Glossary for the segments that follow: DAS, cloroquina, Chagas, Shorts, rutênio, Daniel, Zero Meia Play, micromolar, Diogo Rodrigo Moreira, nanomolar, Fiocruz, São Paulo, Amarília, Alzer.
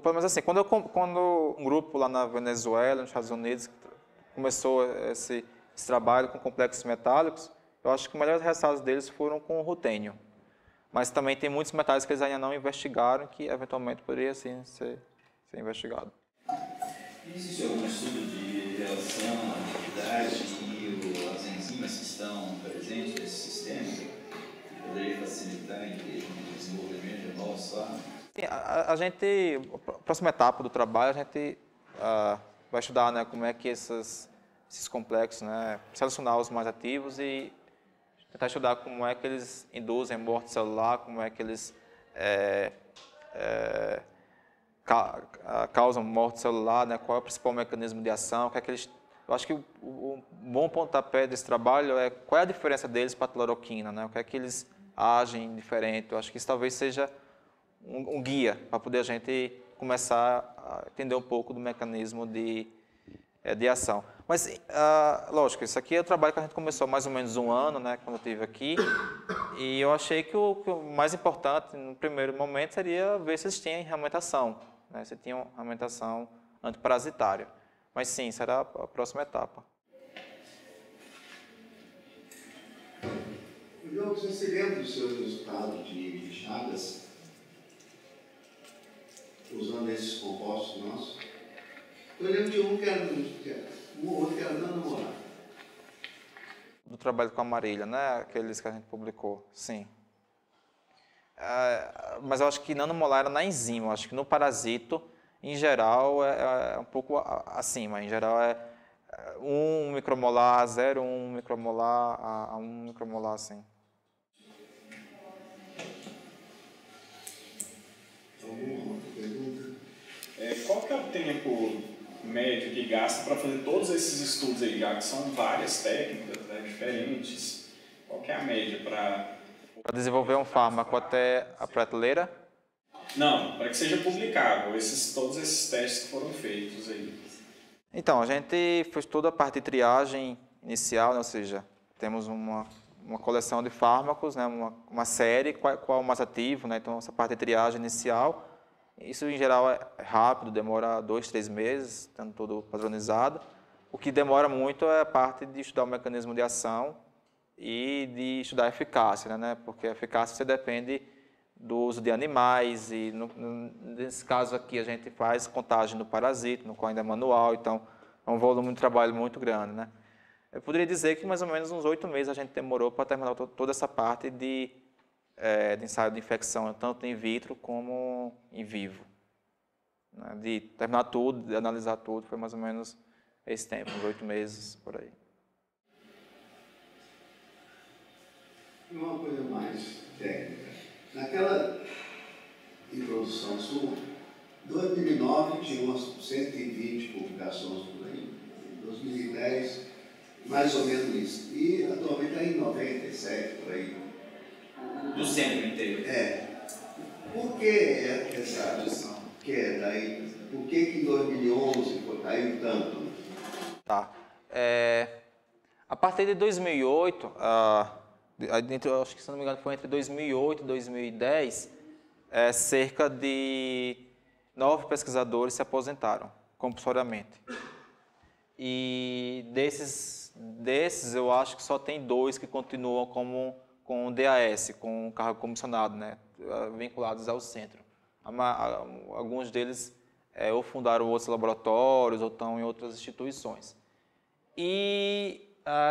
pelo menos assim, quando um grupo lá na Venezuela, nos Estados Unidos, começou esse trabalho com complexos metálicos, eu acho que os melhores resultados deles foram com o rutênio. Mas também tem muitos metais que eles ainda não investigaram, que eventualmente poderia assim, ser investigado. Existe algum estudo de relação à atividade e as enzimas que estão presentes nesse sistema que poderia facilitar o desenvolvimento de novos fármacos? A próxima etapa do trabalho, a gente vai estudar, né, como é que esses complexos, né, selecionar os mais ativos e tentar estudar como é que eles induzem morte celular, como é que eles causam morte celular, né? Qual é o principal mecanismo de ação, o que é que eles... Eu acho que o bom pontapé desse trabalho é qual é a diferença deles para a cloroquina, né? O que é que eles agem diferente. Eu acho que isso talvez seja um guia para poder a gente começar a entender um pouco do mecanismo de ação. Mas, lógico, isso aqui é o trabalho que a gente começou há mais ou menos um ano, né, quando eu estive aqui, e eu achei que o mais importante, no primeiro momento, seria ver se eles tinham realmente ação, né, se tinham realmente ação antiparasitária. Mas sim, será a próxima etapa. Então, você se lembra do seu resultado de chagas usando esses compostos nossos? Eu lembro de um que era um outro que era namorado. Do trabalho com a Amarília, né? Aqueles que a gente publicou, sim. Mas eu acho que nanomolar era na enzima, eu acho que no parasito, em geral, é um pouco acima. Em geral, é 1 micromolar a 0,1 micromolar a 1 micromolar, assim. Alguma outra pergunta? Qual que é o tempo médio que gasta para fazer todos esses estudos aí, já que são várias técnicas, né, diferentes? Qual que é a média para desenvolver um fármaco até a prateleira? Não, para que seja publicável, todos esses testes que foram feitos aí. Então, a gente fez toda a parte de triagem inicial, né, ou seja, temos uma coleção de fármacos, né, uma série, qual é o mais ativo, né, então essa parte de triagem inicial. Isso, em geral, é rápido, demora 2, 3 meses, estando todo padronizado. O que demora muito é a parte de estudar o mecanismo de ação e de estudar a eficácia, né? Porque a eficácia você depende do uso de animais e, nesse caso aqui, a gente faz contagem do parasito, no qual ainda é manual, então é um volume de trabalho muito grande, né? Eu poderia dizer que mais ou menos uns 8 meses a gente demorou para terminar toda essa parte de ensaio de infecção, tanto in vitro como em vivo. De terminar tudo, de analisar tudo, foi mais ou menos esse tempo, uns 8 meses, por aí. E uma coisa mais técnica. Naquela introdução sua, 2009 tinha umas 120 publicações por aí, em 2010, mais ou menos isso. E atualmente está em 97, por aí. Do centro inteiro. Por que essa adição? Por que em 2011 caiu tanto? Tá. A partir de 2008, acho que, se não me engano, foi entre 2008 e 2010, cerca de 9 pesquisadores se aposentaram compulsoriamente. E desses, eu acho que só tem 2 que continuam com o DAS, com o cargo comissionado, né, vinculados ao centro. Alguns deles ou fundaram outros laboratórios ou estão em outras instituições. E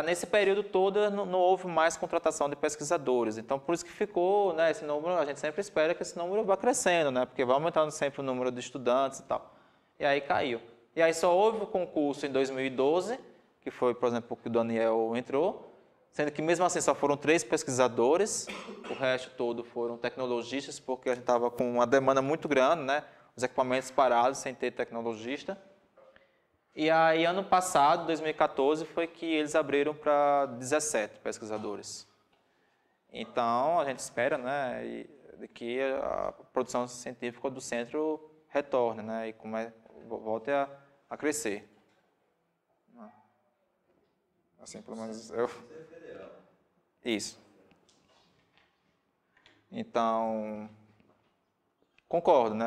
nesse período todo não houve mais contratação de pesquisadores, então por isso que ficou, né, esse número. A gente sempre espera que esse número vá crescendo, né, porque vai aumentando sempre o número de estudantes e tal. E aí caiu. E aí só houve o concurso em 2012, que foi, por exemplo, que o Daniel entrou, sendo que, mesmo assim, só foram 3 pesquisadores, o resto todo foram tecnologistas, porque a gente estava com uma demanda muito grande, né? Os equipamentos parados, sem ter tecnologista. E aí, ano passado, 2014, foi que eles abriram para 17 pesquisadores. Então, a gente espera, né, que a produção científica do centro retorne, né, e volte a crescer. Assim, pelo menos eu... Isso. Então, Concordo, né?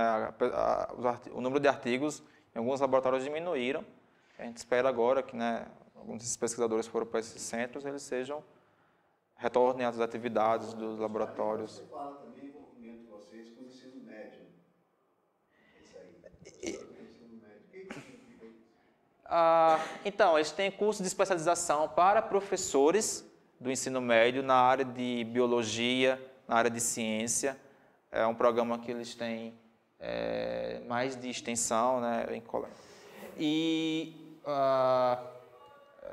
O número de artigos em alguns laboratórios diminuíram. A gente espera agora que, né, alguns desses pesquisadores foram para esses centros, eles retornem às atividades dos laboratórios. Você fala também o envolvimento de vocês com o ensino médio. Isso aí. Então, eles têm curso de especialização para professores do ensino médio na área de biologia, na área de ciência. É um programa que eles têm mais de extensão, né, em colégio. E,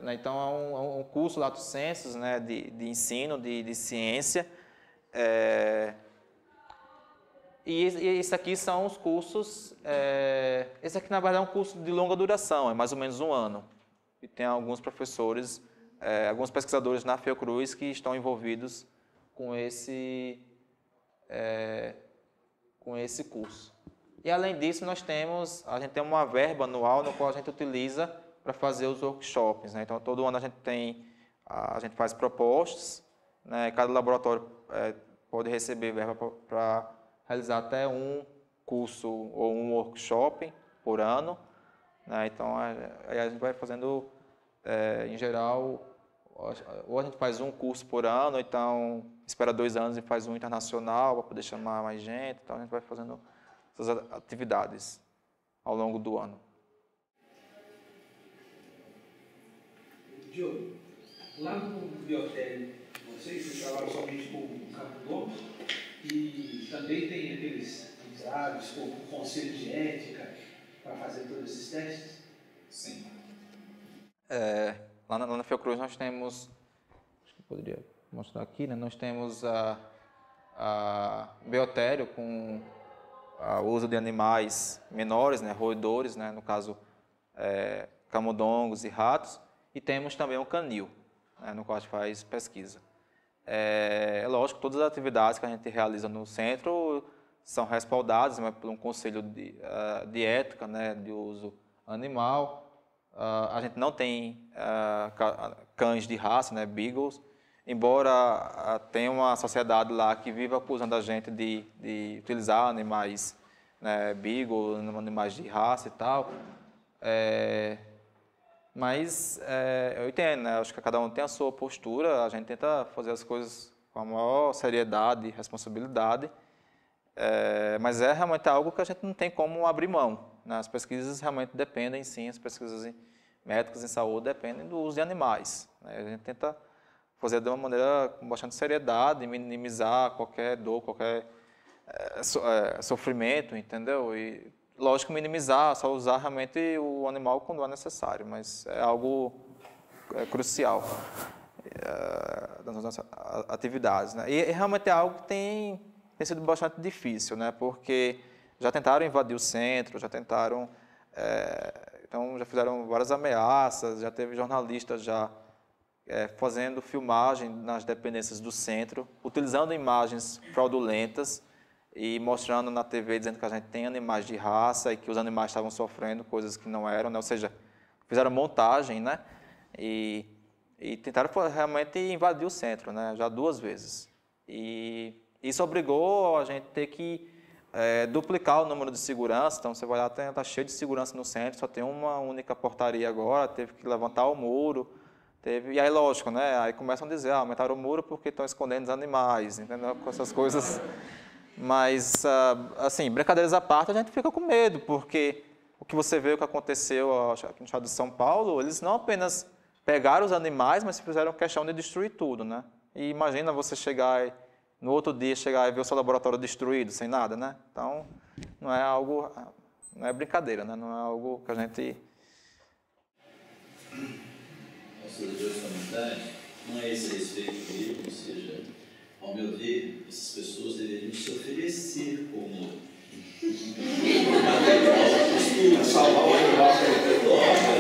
né, então, é um curso lato sensu, né, de ensino, de ciência. E isso aqui são os cursos... Esse aqui, na verdade, é um curso de longa duração, é mais ou menos um ano. E tem alguns professores, alguns pesquisadores na Fiocruz que estão envolvidos com esse curso. E além disso, a gente tem uma verba anual no qual a gente utiliza para fazer os workshops, né? Então todo ano a gente faz propostas, né? Cada laboratório pode receber verba para realizar até um curso ou um workshop por ano, né? Então a gente vai fazendo, em geral, ou a gente faz um curso por ano, ou então espera 2 anos e faz um internacional para poder chamar mais gente. Então a gente vai fazendo essas atividades ao longo do ano. Diogo, lá no Biotério, vocês trabalham somente com capuloma e também tem aqueles usuários com o conselho de ética para fazer todos esses testes? Sim. Lá na Fiocruz nós temos, acho que eu poderia mostrar aqui, né? Nós temos a biotério com o uso de animais menores, né? Roedores, né? No caso, camundongos e ratos, e temos também um canil, né? No qual a gente faz pesquisa. É lógico, todas as atividades que a gente realiza no centro são respaldadas, né, por um conselho de ética, né? De uso animal. A gente não tem cães de raça, né, beagles, embora tenha uma sociedade lá que vive acusando a gente de utilizar animais, né, beagles, animais de raça e tal. Mas eu entendo, né, acho que cada um tem a sua postura, a gente tenta fazer as coisas com a maior seriedade e responsabilidade, mas é realmente algo que a gente não tem como abrir mão. As pesquisas realmente dependem, sim, as pesquisas médicas em saúde dependem do uso de animais. A gente tenta fazer de uma maneira com bastante seriedade, minimizar qualquer dor, qualquer sofrimento, entendeu? E, lógico, minimizar, só usar realmente o animal quando é necessário, mas é algo crucial das nossas atividades. Né? E realmente é algo que tem sido bastante difícil, né? Porque já tentaram invadir o centro, já tentaram, então já fizeram várias ameaças, já teve jornalistas já fazendo filmagem nas dependências do centro, utilizando imagens fraudulentas e mostrando na TV, dizendo que a gente tem animais de raça e que os animais estavam sofrendo coisas que não eram, né? Ou seja, fizeram montagem, né? E tentaram realmente invadir o centro, né? Já 2 vezes. E isso obrigou a gente ter que duplicar o número de segurança. Então você vai lá, está cheio de segurança no centro, só tem uma única portaria agora, teve que levantar o muro, e aí lógico, né, aí começam a dizer, aumentaram o muro porque estão escondendo os animais, entendeu? Com essas coisas, mas assim, brincadeiras à parte, a gente fica com medo, porque o que você vê, o que aconteceu aqui no estado de São Paulo, eles não apenas pegaram os animais, mas fizeram questão de destruir tudo, né? E imagina você chegar no outro dia chegar e ver o seu laboratório destruído, sem nada, né? Então, não é brincadeira, né? Não é algo que a gente... Os dois comentários, não é esse respeito dele, ou seja, ao meu ver, essas pessoas deveriam se oferecer como... Para salvar o animal,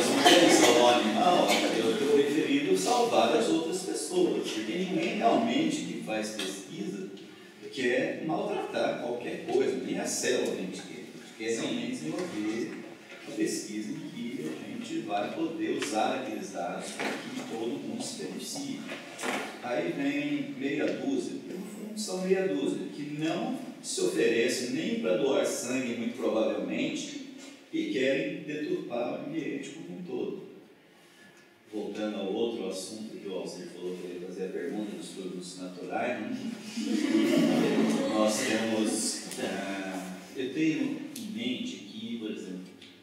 não querem salvar o animal, eu estou referindo a salvar as outras pessoas, porque ninguém realmente que faz pesquisa quer maltratar qualquer coisa, nem a célula a gente quer. Quer realmente desenvolver uma pesquisa em que a gente vai poder usar aqueles dados para que todo mundo se beneficie. Aí vem meia dúzia, no fundo são meia dúzia, que não se oferecem nem para doar sangue, muito provavelmente, e querem deturpar o ambiente como um todo. Voltando ao outro assunto que o Alzer falou que ele fazia a pergunta dos produtos naturais, né? Nós temos... eu tenho em mente que, por exemplo,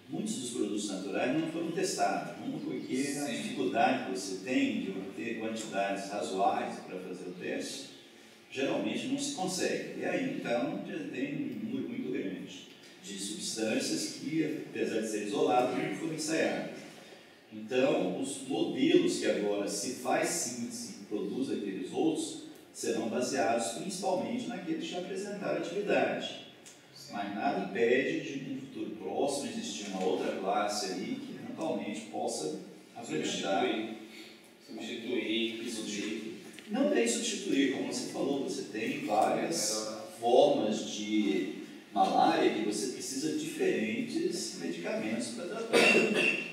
muitos dos produtos naturais não foram testados, não porque a dificuldade que você tem de obter quantidades razoáveis para fazer o teste, geralmente não se consegue. E aí, então, já tem um número muito grande de substâncias que, apesar de serem isoladas, não foram ensaiadas. Então, os modelos que agora se faz síntese e produz aqueles outros serão baseados principalmente naqueles que já apresentaram atividade. Mas nada impede de, no futuro próximo, existir uma outra classe aí que eventualmente possa apresentar. Substituir. Não tem substituir, como você falou, você tem várias formas de malária que você precisa de diferentes medicamentos para tratar.